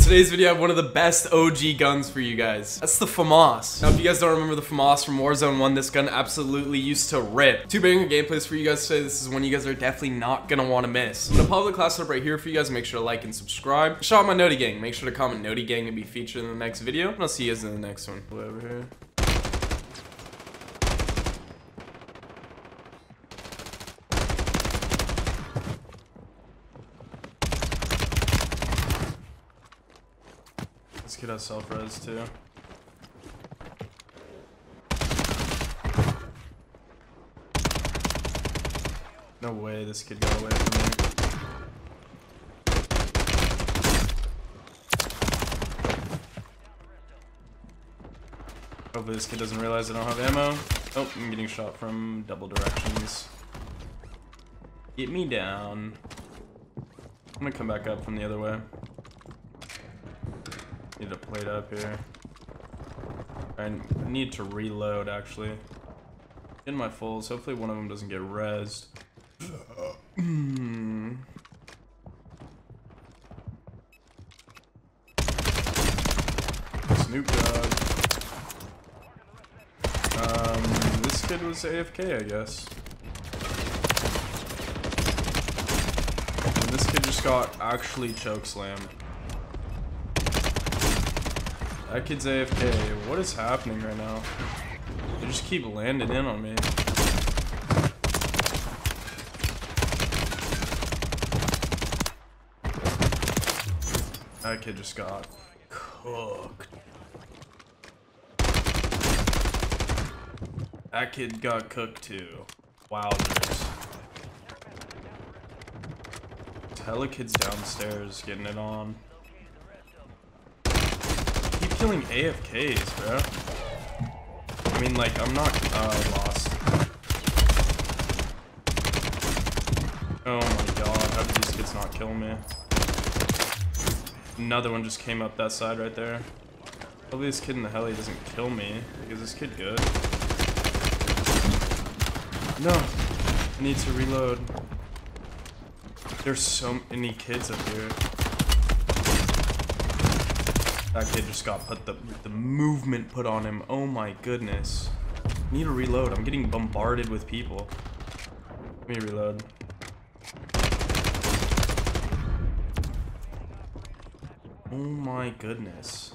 today's video I have one of the best OG guns for you guys. That's the FAMAS. Now if you guys don't remember the FAMAS from Warzone 1, this gun absolutely used to rip. Two banger gameplays for you guys today. This is one you guys are definitely not gonna want to miss. I'm gonna pop the class up right here for you guys. Make sure to like and subscribe. Shout out my Nodi Gang. Make sure to comment Nodi Gang to be featured in the next video. And I'll see you guys in the next one. Over here. This kid has self-res too. No way this kid got away from me. Hopefully this kid doesn't realize I don't have ammo. Oh, I'm getting shot from double directions. Get me down. I'm gonna come back up from the other way. Need a plate up here. I need to reload, actually. In my fulls, hopefully one of them doesn't get rezzed. Snoop Dogg. This kid was AFK, I guess. And this kid just got actually chokeslammed. That kid's AFK. What is happening right now? They just keep landing in on me. That kid just got cooked. That kid got cooked too. Wowzers. Hella kids downstairs getting it on. Killing AFKs, bro. I mean, like, I'm not lost. Oh my god, how did these kids not kill me? Another one just came up that side right there. Hopefully this kid in the heli doesn't kill me. Like, is this kid good? No. I need to reload. There's so many kids up here. That kid just got put the movement put on him. Oh my goodness. I need to reload. I'm getting bombarded with people. Let me reload. Oh my goodness.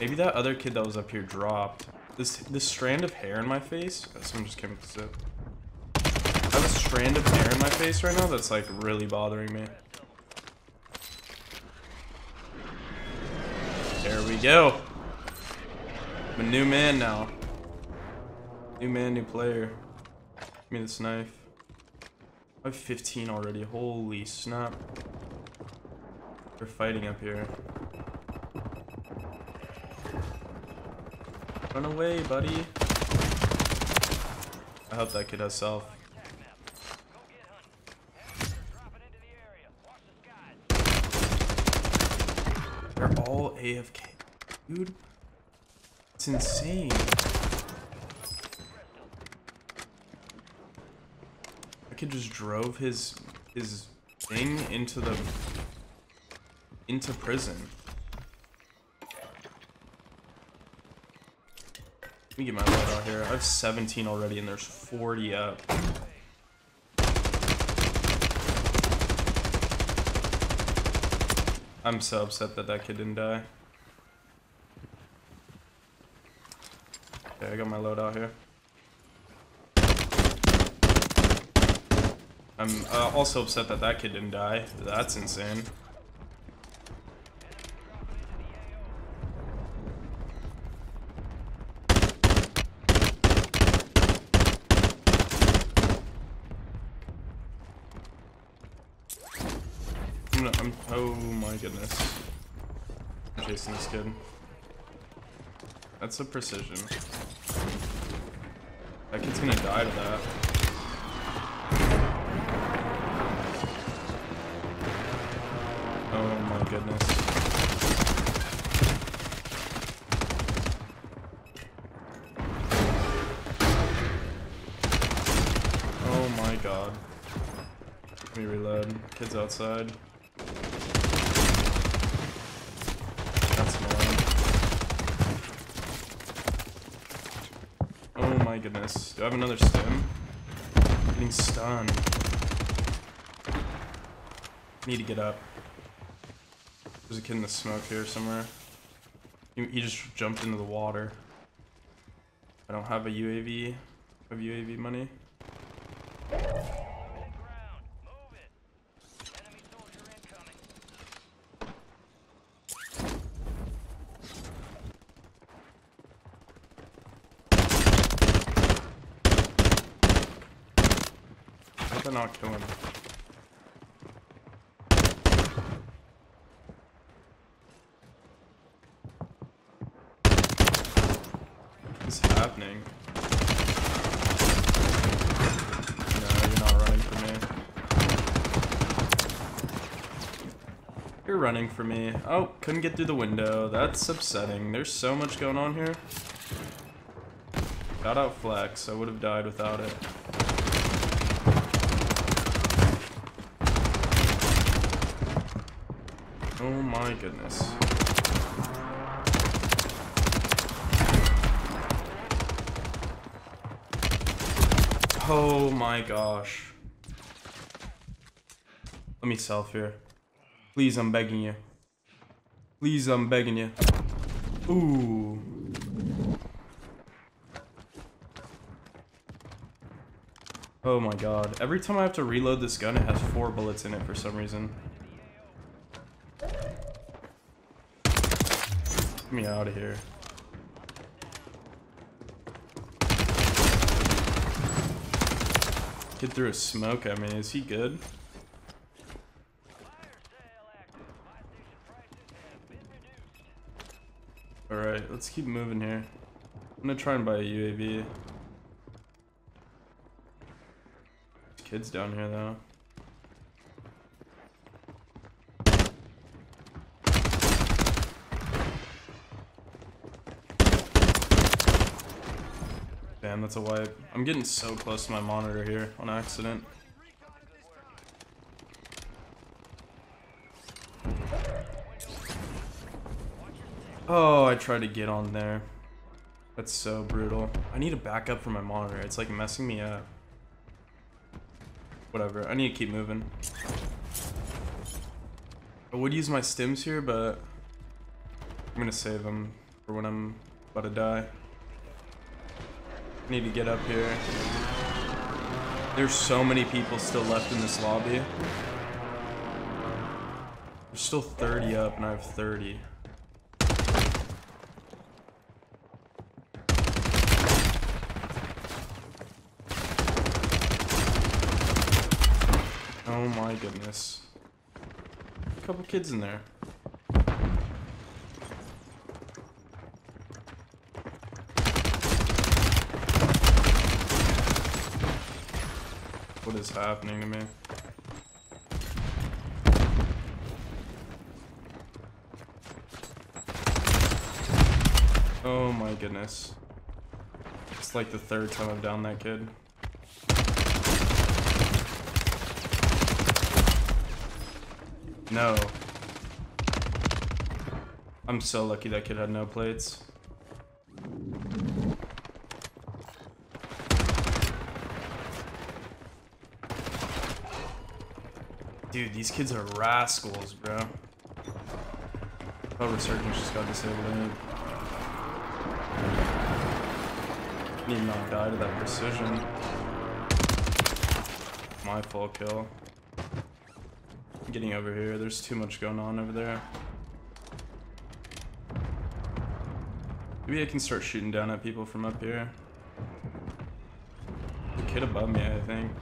Maybe that other kid that was up here dropped. This strand of hair in my face. Oh, someone just came up to zip. I have a strand of hair in my face right now that's like really bothering me. There we go. I'm a new man now. New man, new player. Give me this knife. I have 15 already. Holy snap. They're fighting up here. Run away, buddy. I hope that kid has self. They're all AFK, dude. It's insane. I could just drove his thing into prison. Let me get my load out here. I have 17 already, and there's 40 up. I'm so upset that that kid didn't die. Okay, I got my load out here. I'm also upset that that kid didn't die. That's insane. Oh my goodness. I'm chasing this kid. That's a precision. That kid's gonna die to that. Oh my goodness. Oh my god. Let me reload. Kid's outside. goodness. Do I have another stim? I'm getting stunned. Need to get up. There's a kid in the smoke here somewhere. He just jumped into the water. I don't have a UAV. I have UAV money. They're not killing. What's happening? No, you're not running for me. You're running for me. Oh, couldn't get through the window. That's upsetting. There's so much going on here. Shout out Flex. I would have died without it. Oh my goodness. Oh my gosh. Let me self here. Please, I'm begging you. Please, I'm begging you. Ooh. Oh my god. Every time I have to reload this gun, it has 4 bullets in it for some reason. Get me out of here. Kid threw a smoke at me. Is he good? Alright, let's keep moving here. I'm gonna try and buy a UAV. There's kids down here though. Damn, that's a wipe. I'm getting so close to my monitor here on accident. Oh, I tried to get on there. That's so brutal. I need a backup for my monitor. It's like messing me up. Whatever, I need to keep moving. I would use my stims here, but I'm gonna save them for when I'm about to die. Need to get up here. There's so many people still left in this lobby. There's still 30 up and I have 30. Oh my goodness. A couple kids in there. What is happening to me? Oh my goodness. It's like the 3rd time I've downed that kid. No. I'm so lucky that kid had no plates. Dude, these kids are rascals, bro. Oh, resurgence just got disabled. I need not die to that precision. My full kill. I'm getting over here. There's too much going on over there. Maybe I can start shooting down at people from up here. The kid above me, I think.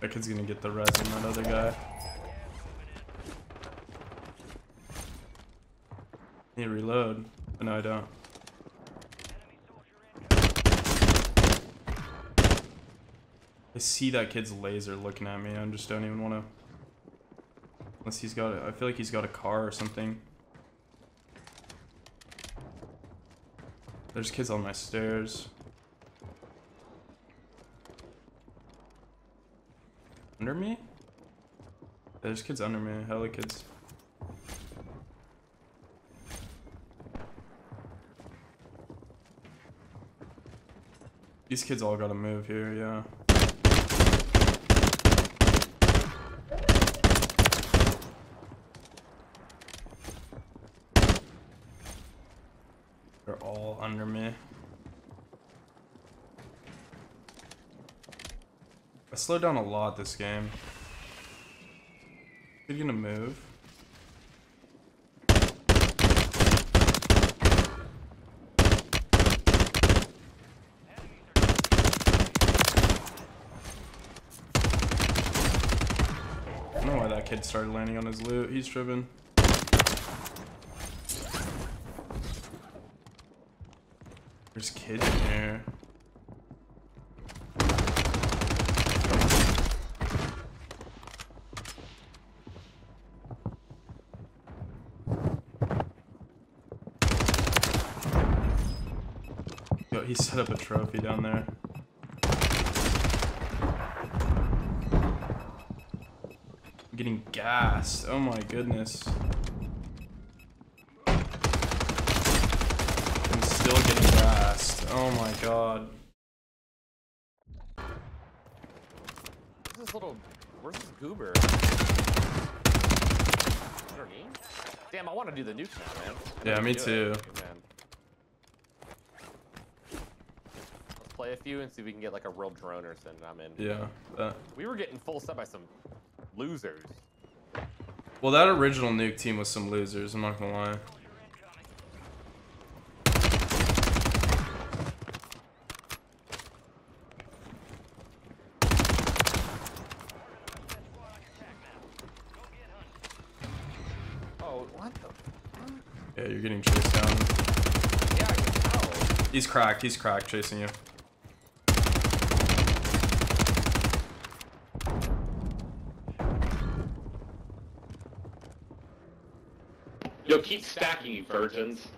That kid's gonna get the res on that other guy. Need to reload. But no, I don't. I see that kid's laser looking at me. I just don't even wanna. Unless he's got a, I feel like he's got a car or something. There's kids on my stairs. Under me? There's kids under me. Hella kids. These kids all gotta move here, yeah. They're all under me. I slowed down a lot this game. Are you gonna move? I don't know why that kid started landing on his loot. He's tripping. There's kids in here. Yo, he set up a trophy down there. Getting gassed. Oh my goodness. I'm still getting gassed. Oh my god. Where's this goober? Damn, I want to do the nukes now, man. Yeah, me too. Let's play a few and see if we can get like a real drone or something. I'm in. Yeah. We were getting full set by some losers. Well, that original nuke team was some losers, I'm not gonna lie. Oh, what the fuck? Yeah, you're getting chased down. Yeah, I can tell. He's cracked, chasing you. Yo, keep stacking, you virgins.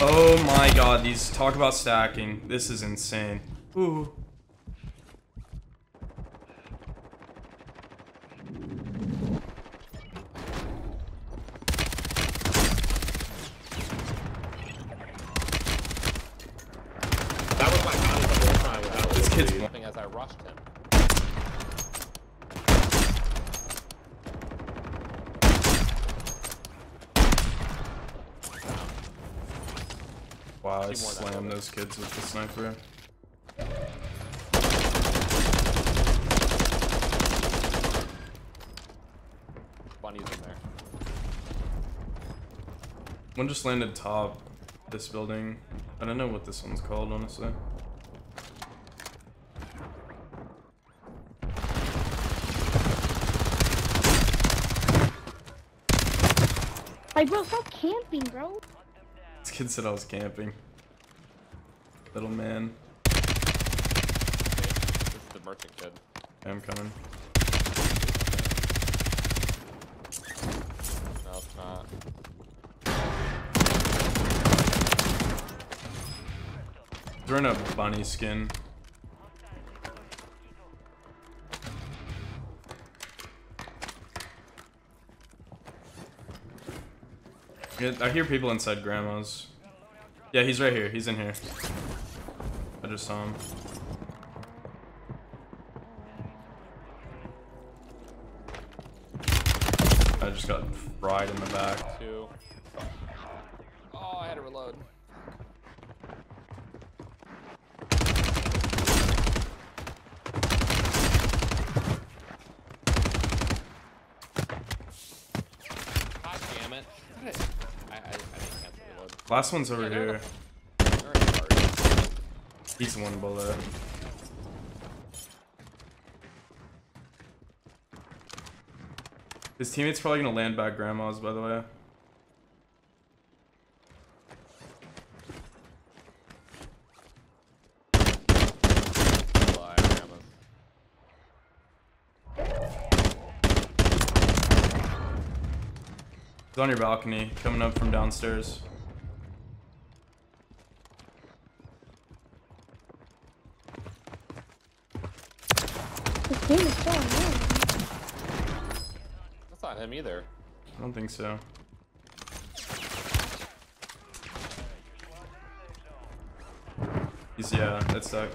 Oh my god, these talk about stacking. This is insane. Ooh. That was my battle the whole time without this kid's jumping as I rushed him. Wow, I slammed those kids with the sniper. Bunny's in there. One just landed top this building. I don't know what this one's called, honestly. Hey, bro, stop camping, bro. This kid said I was camping. Little man. Hey, this is the merchant kid. I'm coming. No, it's not. They're in a bunny skin. I hear people inside grandma's. Yeah, he's right here. He's in here. I just saw him. I just got fried in the back. Two. Oh, I had to reload. God damn it. Last one's over here. He's one bullet. His teammate's probably gonna land back grandma's, by the way. He's on your balcony, coming up from downstairs. is so annoying. That's not him either. I don't think so. He's, yeah, that's that.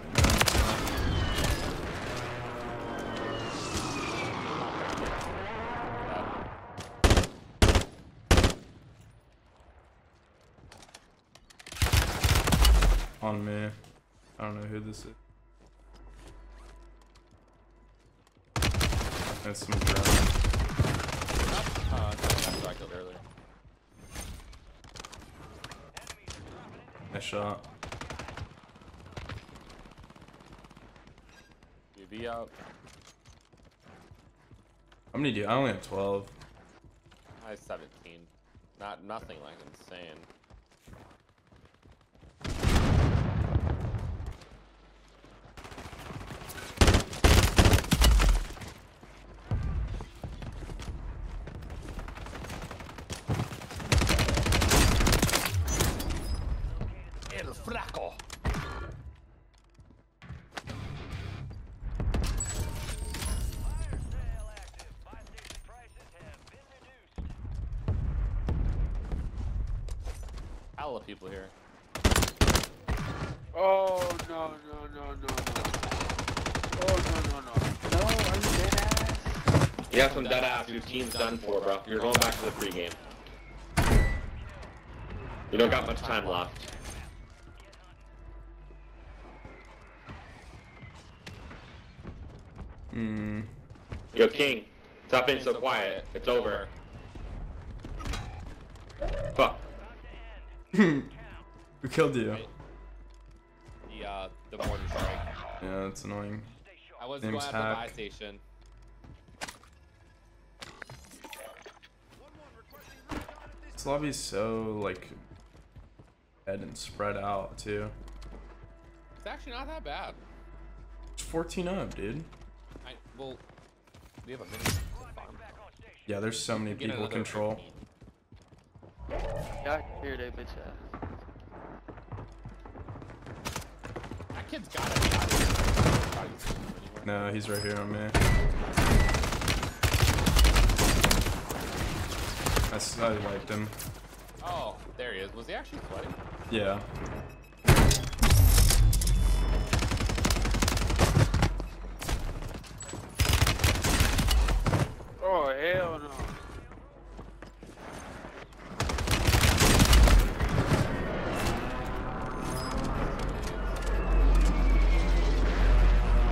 On me. I don't know who this is. That's some ground. I killed earlier. Nice shot. UAV out. How many do you? I only have 12. I have 17. Nothing like insane. Hell of people here. Oh no no no no no! Oh no no no! No, are you dead ass? You have some dead ass. Your team's done for, bro. You're going back to the pregame. You don't got much time left. Hmm. Yo, King, stop being so quiet. It's over. Fuck. Who killed you? The mortar strike. Yeah, that's annoying. I was going at the buy station. This lobby's so, like, dead and spread out, too. It's actually not that bad. It's 14 up, dude. Well, we have a minute to farm. Yeah, there's so many people control. Yeah, here they bitch ass. That kid's gotta be out of here. No, he's right here on me. I wiped him. Oh, there he is. Was he actually flooding? Yeah. Oh, hell no.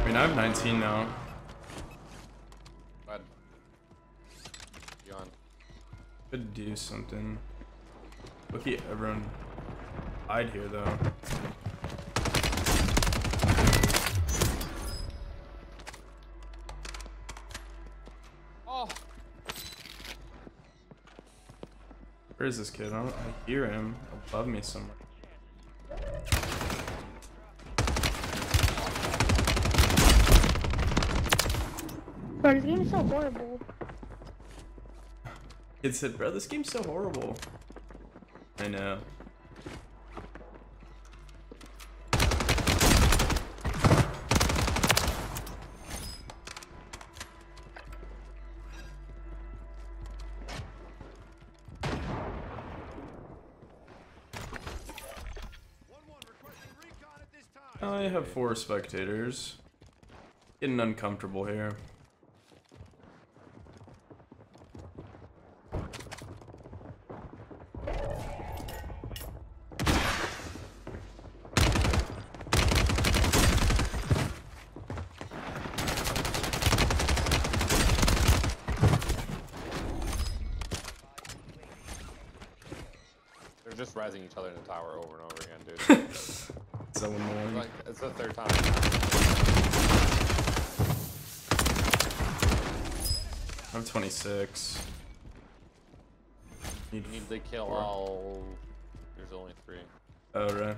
I have 19 now. Bud. Yawn. Could do something. Look at everyone. I'd here though. Oh. Where is this kid? I hear him above me somewhere. Bro, this game is so horrible. It said, bro, this game's so horrible. I know. I have 4 spectators. Getting uncomfortable here. Just rising each other in the tower over and over again, dude. So annoying. Like, it's the 3rd time. I'm 26. You need to kill 4. All. There's only 3. Oh, right.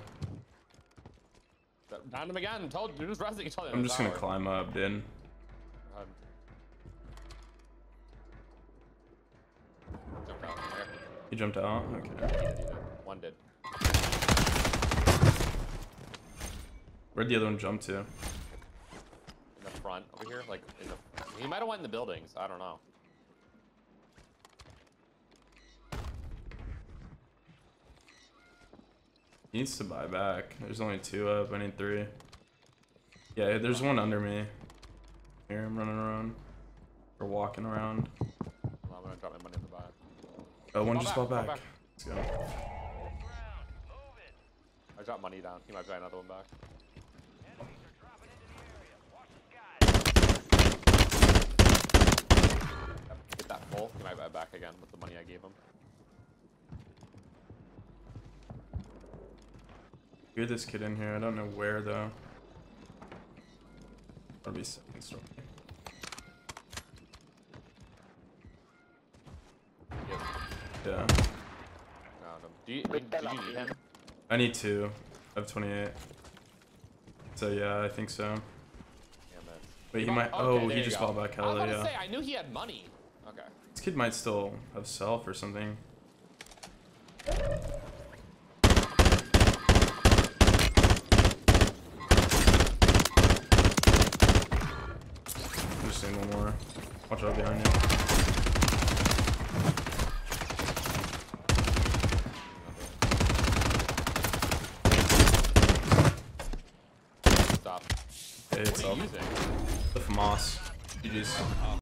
Down him again. Told you, just rising each other. I'm just gonna climb up, dude. Jump out there. He jumped out. Okay. One did. Where'd the other one jump to? In the front over here, like in the He might have went in the buildings. I don't know. He needs to buy back. There's only 2 up. I need 3. Yeah, there's one under me. I hear him running around. Or walking around. I'm gonna drop my money in the back. Oh, one just bought back. Let's go. I dropped money down. He might buy another one back. Get that full. He might buy back again with the money I gave him. I hear this kid in here. I don't know where though. Probably second story. Yep. Yeah. Do you need him? I need 2. I have 28. So yeah, I think so. Wait, he might. Oh, he just bought back hella. Yeah. Say, I knew he had money. Okay. This kid might still have self or something. One more. Watch out behind you.